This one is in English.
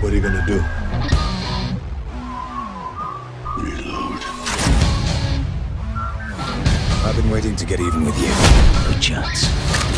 What are you gonna do? Reload. I've been waiting to get even with you. No chance.